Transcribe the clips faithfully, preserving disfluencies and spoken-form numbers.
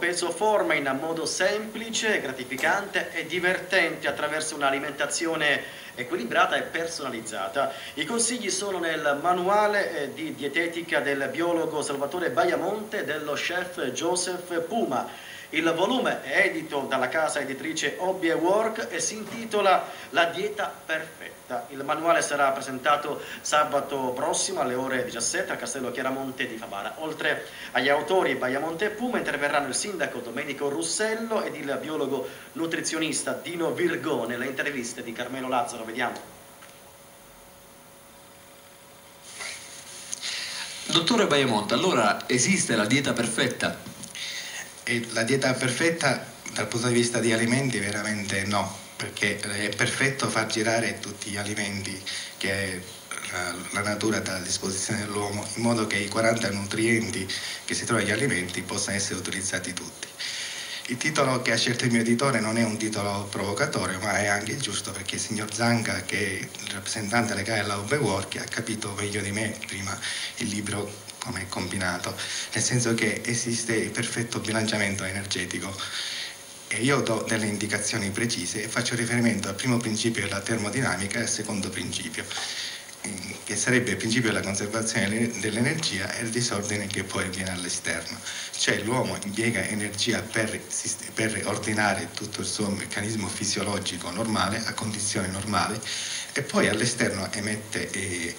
peso forma in modo semplice, gratificante e divertente attraverso un'alimentazione equilibrata e personalizzata. I consigli sono nel manuale di dietetica del biologo Salvatore Baiamonte e dello chef Joseph Puma. Il volume è edito dalla casa editrice Hobby Work e si intitola La dieta perfetta. Il manuale sarà presentato sabato prossimo alle ore diciassette al Castello Chiaramonte di Fabana. Oltre agli autori Baiamonte e Puma interverranno il sindaco Domenico Russello ed il biologo nutrizionista Dino Virgo nelle interviste di Carmelo Lazzaro. Vediamo. Dottore Baiamonte, allora esiste la dieta perfetta? E la dieta perfetta dal punto di vista di alimenti veramente no, perché è perfetto far girare tutti gli alimenti che la natura dà a disposizione dell'uomo in modo che i quaranta nutrienti che si trovano negli alimenti possano essere utilizzati tutti. Il titolo che ha scelto il mio editore non è un titolo provocatorio, ma è anche il giusto, perché il signor Zanca, che è il rappresentante legale della Uber Work, ha capito meglio di me prima il libro come è combinato, nel senso che esiste il perfetto bilanciamento energetico e io do delle indicazioni precise e faccio riferimento al primo principio della termodinamica e al secondo principio, che sarebbe il principio della conservazione dell'energia e il disordine che poi avviene all'esterno, cioè l'uomo impiega energia per, per ordinare tutto il suo meccanismo fisiologico normale a condizioni normali e poi all'esterno emette eh,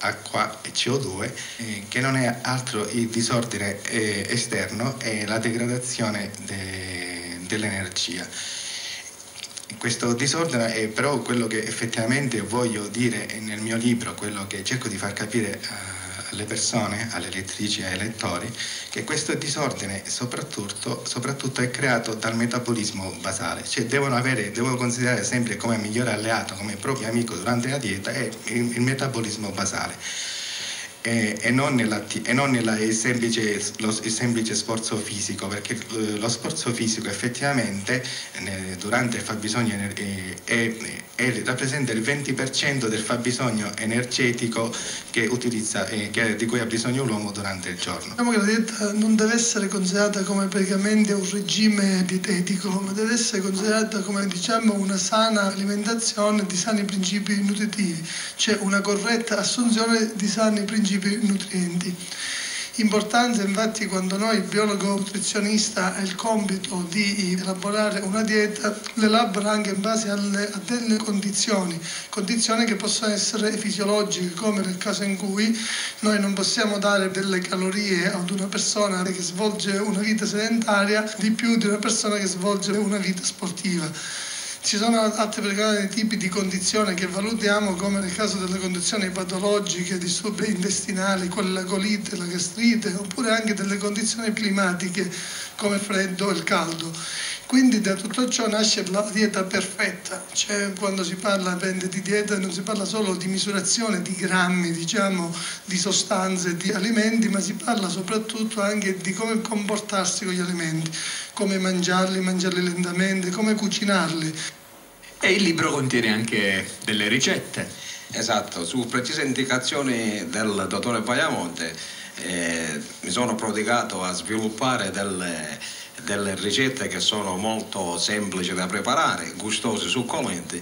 acqua e C O due eh, che non è altro il disordine eh, esterno e la degradazione de, dell'energia. Questo disordine è però quello che effettivamente voglio dire nel mio libro, quello che cerco di far capire alle persone, alle lettrici e ai lettori, che questo disordine soprattutto, soprattutto è creato dal metabolismo basale, cioè devono, avere, devono considerare sempre come migliore alleato, come proprio amico durante la dieta è il metabolismo basale. E, e non, nella, e non nella, il, semplice, lo, il semplice sforzo fisico, perché lo sforzo fisico effettivamente eh, durante il fabbisogno eh, eh, eh, rappresenta il venti per cento del fabbisogno energetico che utilizza, eh, che, di cui ha bisogno l'uomo durante il giorno. Diciamo che la dieta non deve essere considerata come praticamente un regime dietetico, ma deve essere considerata come, diciamo, una sana alimentazione di sani principi nutritivi, cioè una corretta assunzione di sani principi nutrienti. Importante infatti quando noi, il biologo nutrizionista, ha il compito di elaborare una dieta, l'elabora anche in base alle, a delle condizioni, condizioni che possono essere fisiologiche, come nel caso in cui noi non possiamo dare delle calorie ad una persona che svolge una vita sedentaria di più di una persona che svolge una vita sportiva. Ci sono altri tipi di condizioni che valutiamo, come nel caso delle condizioni patologiche, disturbi intestinali, quella la colite, la gastrite, oppure anche delle condizioni climatiche come il freddo e il caldo. Quindi da tutto ciò nasce la dieta perfetta, cioè quando si parla di dieta non si parla solo di misurazione di grammi, diciamo, di sostanze, di alimenti, ma si parla soprattutto anche di come comportarsi con gli alimenti, come mangiarli, mangiarli lentamente, come cucinarli. E il libro contiene anche delle ricette. Esatto, su precise indicazioni del dottore Baiamonte eh, mi sono prodigato a sviluppare delle... delle ricette che sono molto semplici da preparare, gustose, succolenti,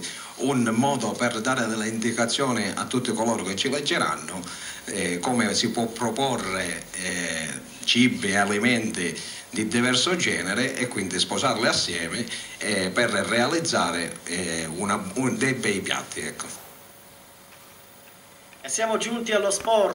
un modo per dare delle indicazioni a tutti coloro che ci leggeranno eh, come si può proporre eh, cibi e alimenti di diverso genere e quindi sposarli assieme eh, per realizzare eh, una, un, dei bei piatti, ecco. E siamo giunti allo sport.